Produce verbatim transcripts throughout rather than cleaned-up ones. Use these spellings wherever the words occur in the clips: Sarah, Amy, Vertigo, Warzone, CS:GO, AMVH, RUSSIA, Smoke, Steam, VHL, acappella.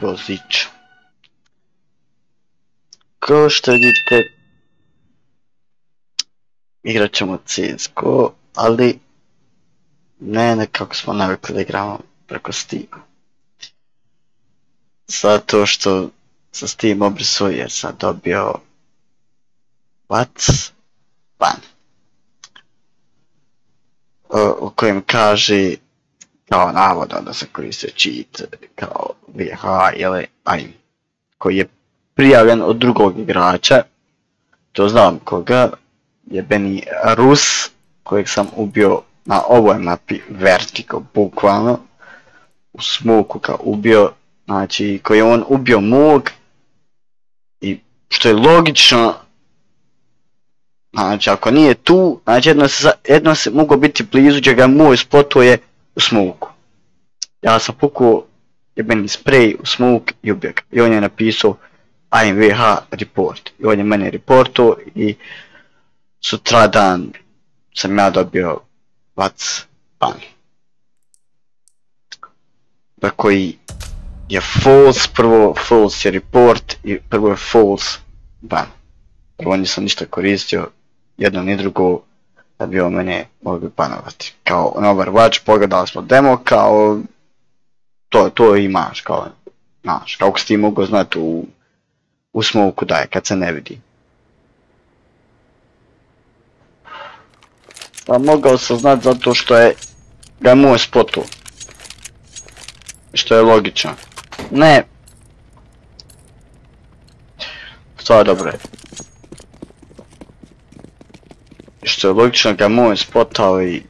Pozić. Kao što vidite, igrat ćemo C S G O, ali ne nekako smo navikli da igramo preko Steam. Zato što sa Steam obrisuje jer sam dobio What's Ban u kojem kaže kao navodno da se koristio cheat kao V H L koji je prijavljen od drugog igrača, to znam koga, jebeni Rus kojeg sam ubio na ovoj mapi Vertigo, bukvalno u Smoku ga ubio, znači koji je on ubio mog, i što je logično, znači ako nije tu, znači jedno se, jedno se mogu biti blizu gdje ga moj spotuje u Smoku. Ja sam pukao jebeni spray u Smok i ubio ga, i on je napisao A M V H report i on je mene reportao i sutradan sam ja dobio What's Ban, na koji je false, prvo false je report i prvo je false ban. Prvo nisam ništa koristio, jedno ni drugo, da bi o mene mogli banovati. Kao na Overwatch pogledali smo demo, kao to, to imaš, kao naš, kako si ti mogao znati u, u Smoku da je, kad se ne vidi. Pa mogao sam znat zato što je ga moj spotu, što je logično. Ne, stvar dobro je, što je logično ga moj spotao i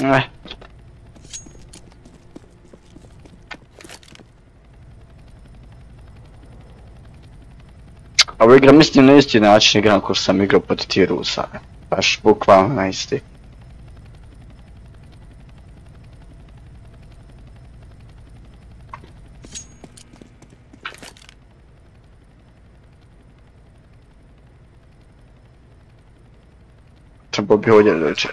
ne. Ovo igram mislim na isti način igram ko sam igrao pod ti Rusa, baš bukvalno na isti. Treba bi ovdje dođe.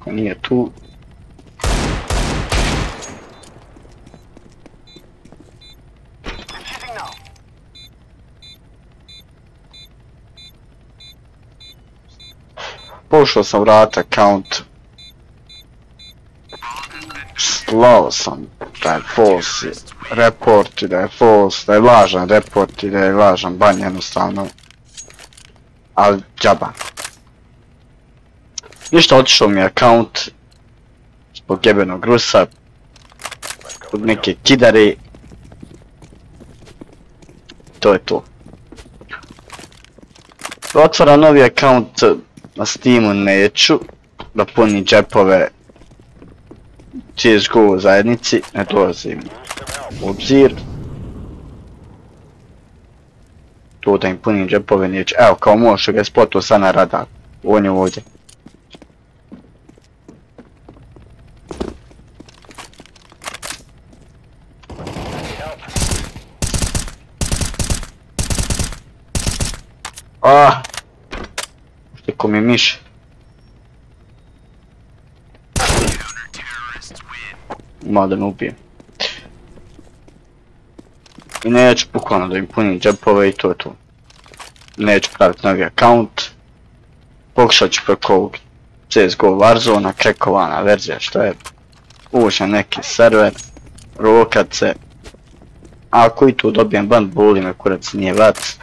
Ako nije tu... Pošao sam vrata, count. Slao sam da je false report i da je false, da je lažan report i da je lažan ban jednostavno. Ali džaba. Ništa, otišao mi je account zbog jebenog Rusa, od neke kidare. To je to. Otvaram novi account na Steamu, neću da puni džepove C S G O u zajednici, ne dolazim u obzir. To da im punim džepove neću, evo kao moš ga je spotao sad na radar, on je ovdje. Ah! Šteko mi miš. Malo da me ubijem. I neću bukvalno da im punim džepove i to je to. Neću praviti novi account. Pokušat ću preko ovog C S G O Warzone, krekovana verzija što je. Uvući na neki server, rokat se. A ako i tu dobijem ban, boli me kurac, nije vac.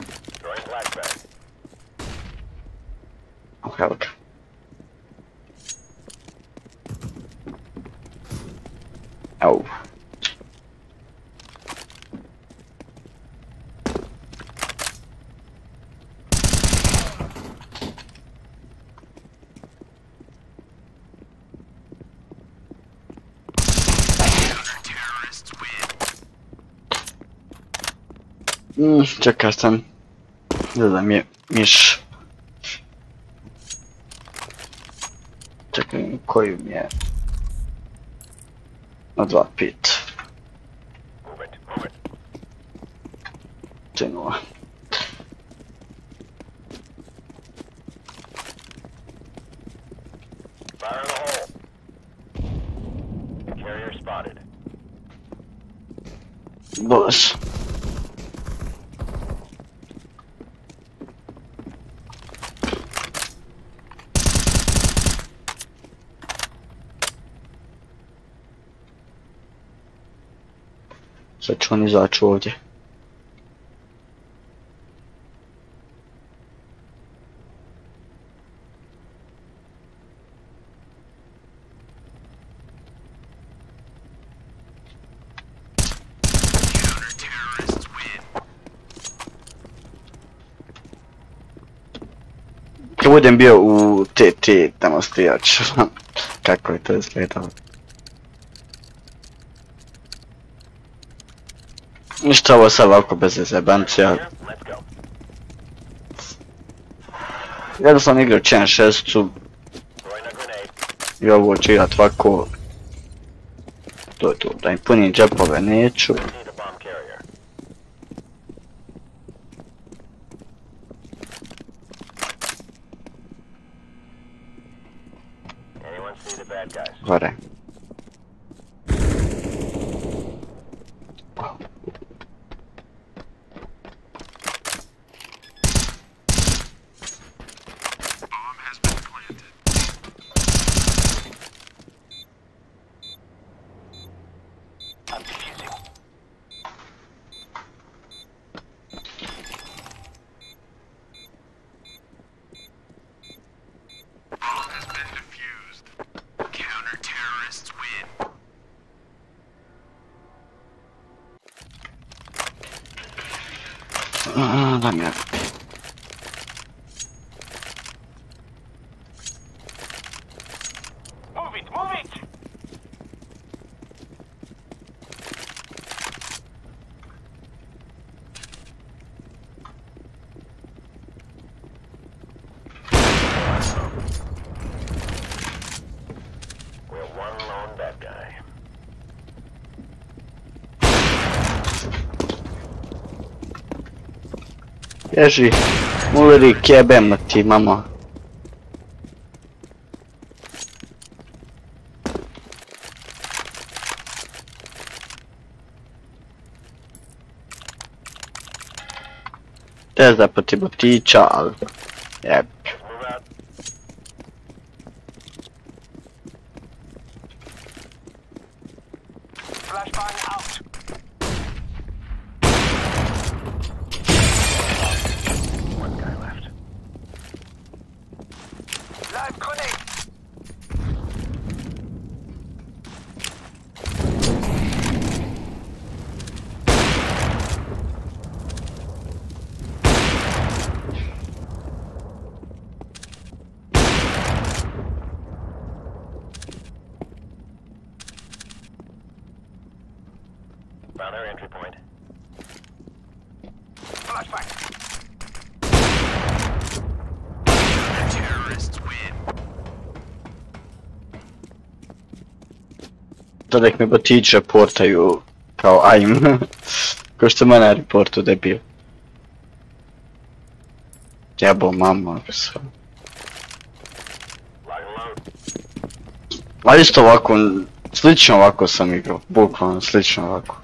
Evo ga. Evo. Mm, čekaj sam. Da da mi je miš. Czekaj, koji mi je? Na dva pet. Čenova. Bullets. Sad ću on izaći ovdje. Kad budem bio u T T demonstrijač kako je to izgledalo. Ništa, ovo je sad ovako bez jezebancija. Jedno sam igrao čen šestcu i ovo ću igrat ovako. To je to, da im punim džepove neću. Gore. Ježi, muleri kjebem ti, mamo. Tezda proti botića, ali jeb. To nek me botići reportaju kao ajm, kao što mene reportu debil. Jebo mama, sve. A isto ovako, slično ovako sam igrao, bukvalno slično ovako.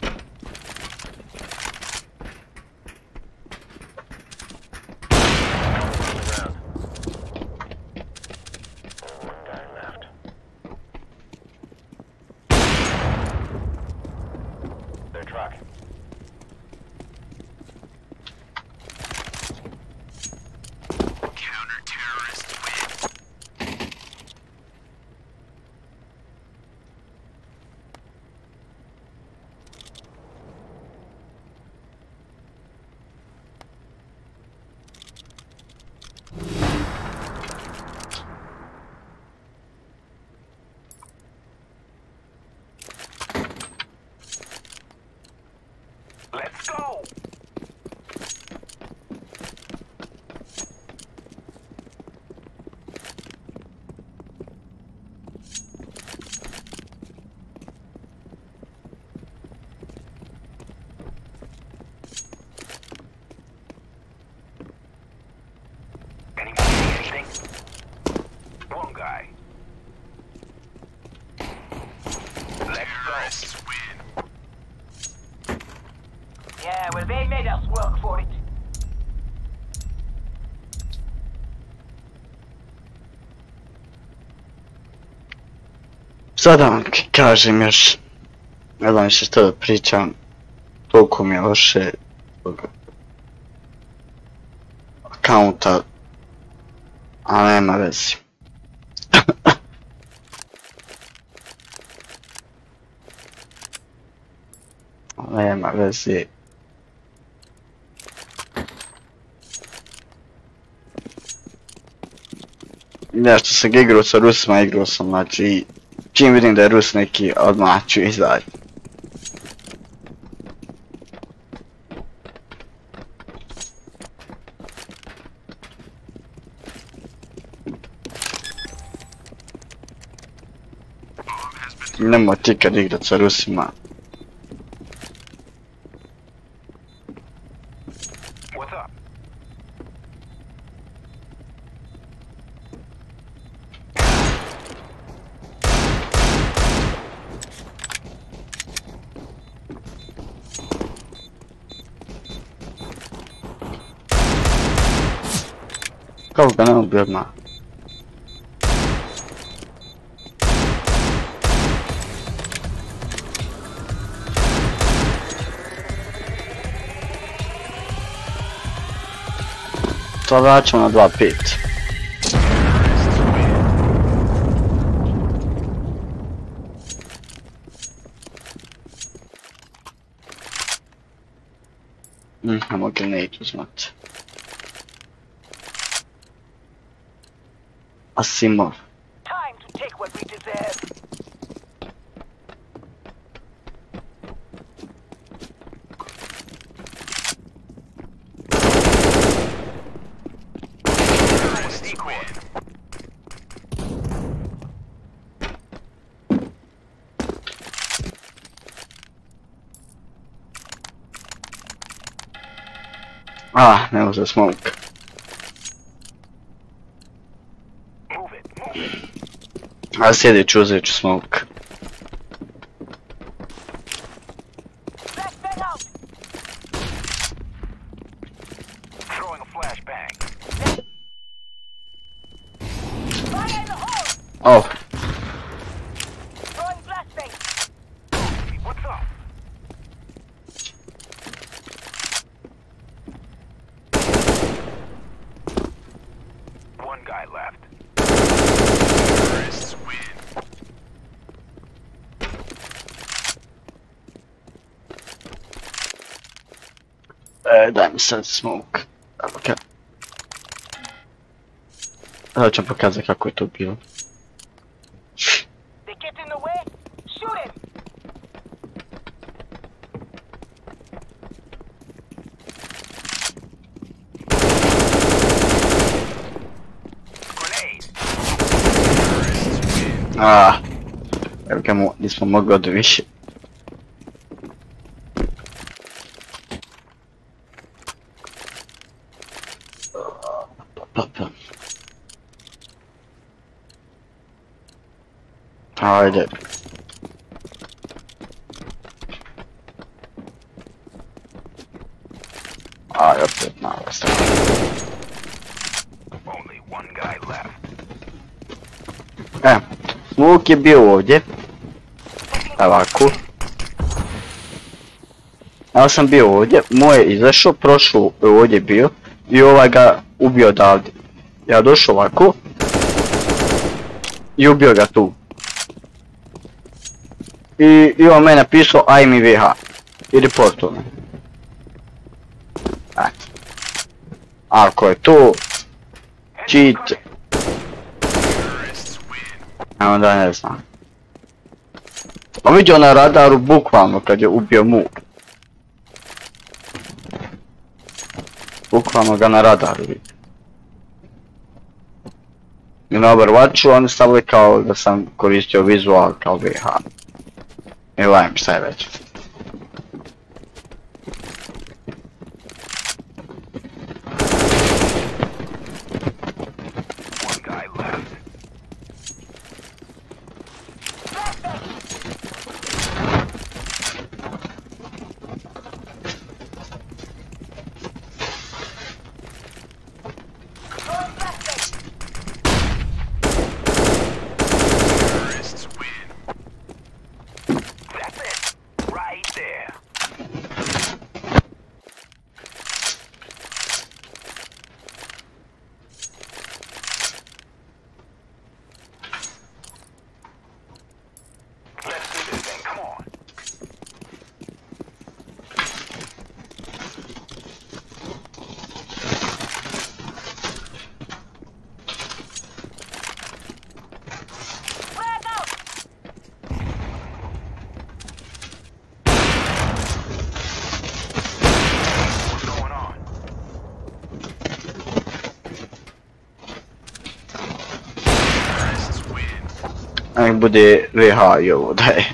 Nice win. Yeah, well, they made us work for it. Zadam Kazimierz, nadam se što pričam, toliko mi je loše akaunta, a nema vezi. Nema vezi. Nešto sam igrao sa Rusima, igrao sam, znači, čim vidim da je Rus neki, odmah ću izaći. Nemo ti kad igrat sa Rusima. Kako ga ne ubio odmah? To vraćamo na dva pit. Nemo grenade uzmati. Asimov. Time to take what we deserve. Ah, that was a smoke. I see they choose it to smoke. Throwing a flashbang. Fire in the hole. Oh. Throwing flashbang. What's up? One guy left. Daj mi sad smoke. Sada ću vam pokazati kako je to bilo. Aaaa, evo ga mu nismo mogli od više. Ajde. Aj, opet malo stavno. E, Smoke je bio ovdje. Ovako. Ja sam bio ovdje, moj je izašao, prošao ovdje bio. I ovaj ga ubio odavde. Ja došao ovako. I ubio ga tu. I on mene napisao A M V H i reportuo me. Eto. Ako je to cheat, onda ne znam. On vidio na radaru bukvalno kad je ubio mu. Bukvalno ga na radaru vidio. I na Overwatchu oni stavili kao da sam koristio vizual kao V H. Ne lajem šta je već. Aj bude V H L ovo daje.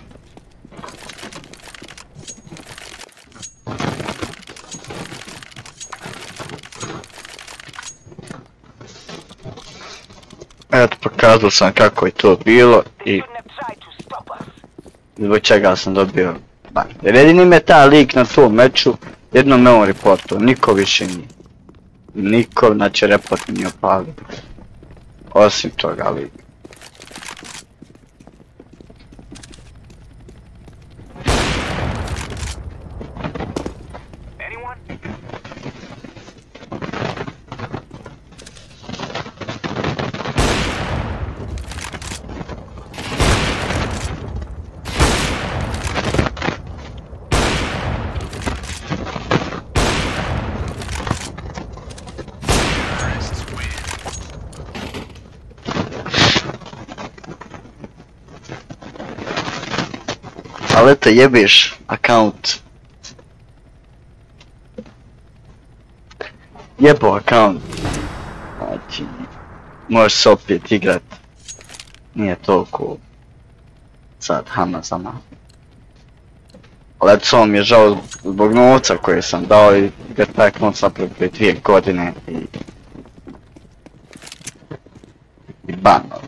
Eto, pokazao sam kako je to bilo I zbog čega sam dobio ban. Jedini me ta lik na tom meču jednom me on reportao, niko više nije. Niko, znači report mi nije opalio. Osim toga lika. Ali eto jebiš account. Jebo account. Znači, možeš se opet igrat. Nije toliko sad hama za nama. Ali eto sam mi je žao zbog novca koje sam dao I ga takvom sam prije dvije godine I... I bano.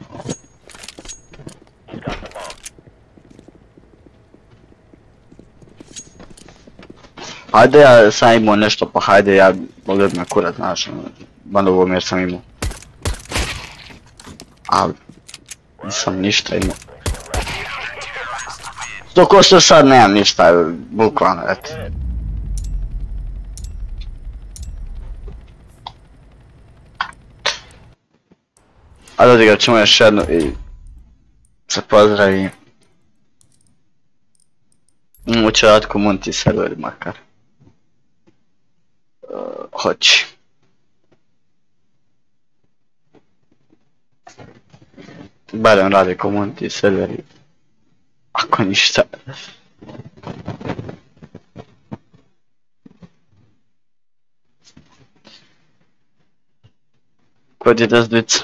Hajde ja sam imao nešto pa hajde ja mogu da me kurat znaš banovom jer sam imao ali nisam ništa imao dok ošto sad nemam ništa bukvalno eto a dodigrat ćemo još jednu I se pozdravim moću rad community server makar Hoće. Barem rade community serveri. Ako ništa. Kod je dazdica?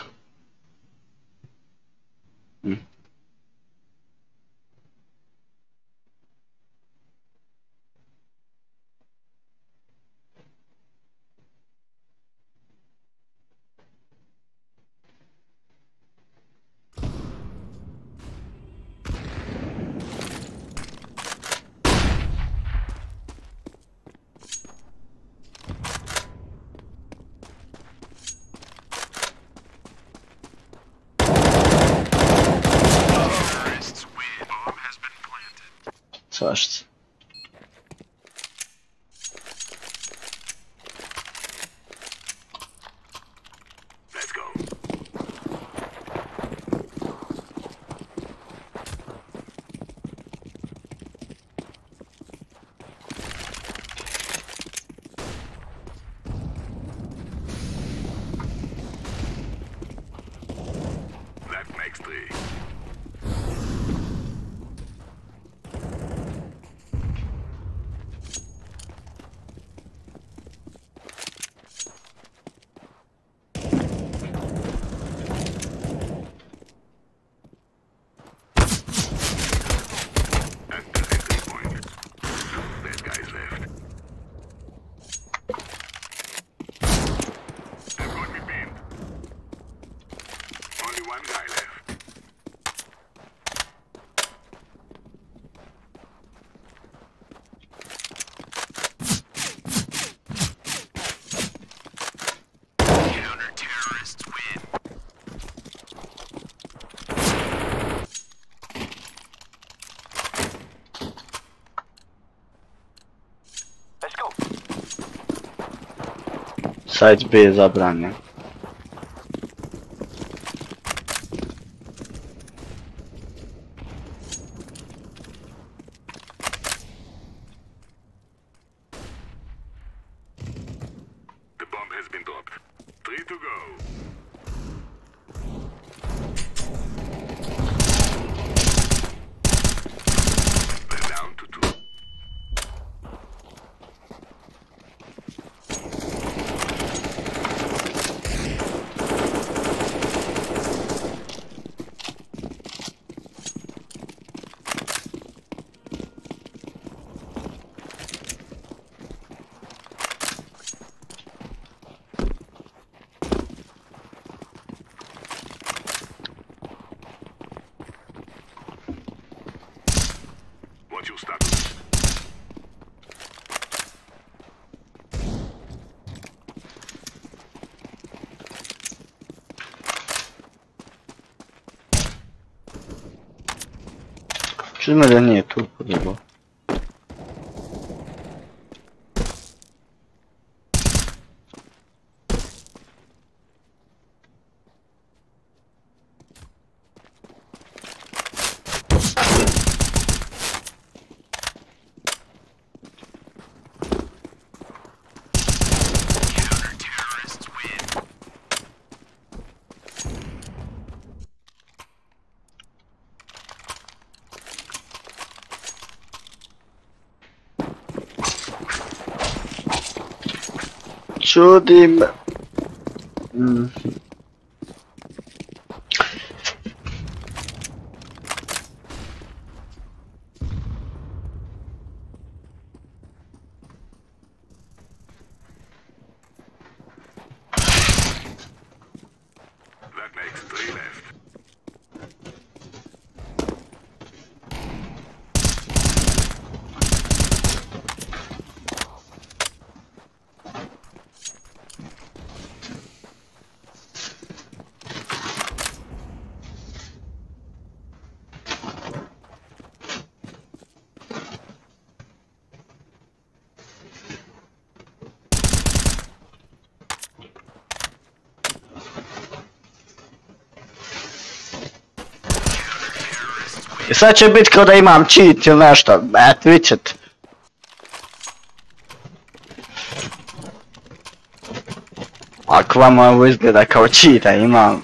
Svašta. Site B je zabranjen. 실물이 нету, его. Shoot him. Mm. That makes three I sad će bit kao da imam cheat ili nešto, et vidjet. Ako vam ovo izgleda kao cheat, a imam...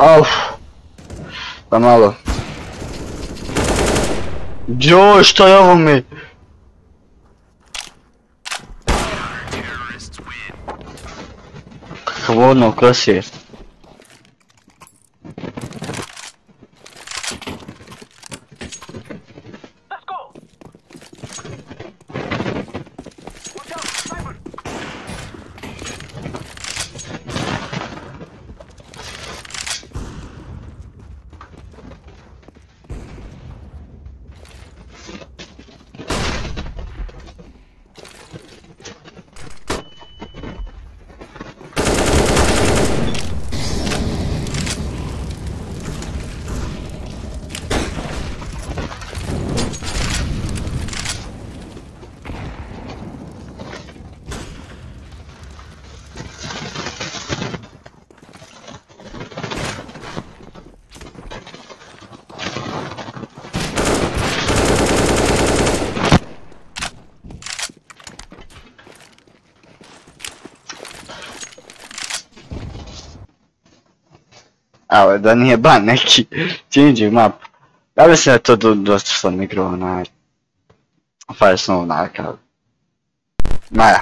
Ауф, помало. Джой, что я умею? Кого на красе? Ali da nije ban neki changing map. Ja mislim da je to dosta sam igrao na Fire Snow nakad. Naja.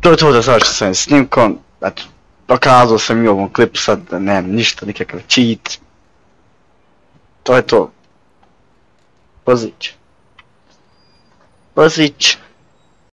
To je to da završim svojim snimkom. Eto, dokazao sam i u ovom klipu sad da nemam ništa, nikakav cheat. To je to. Pozić. Pozić.